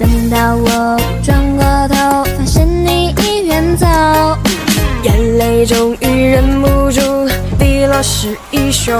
等到我转过头，发现你已远走，眼泪终于忍不住滴落湿衣袖。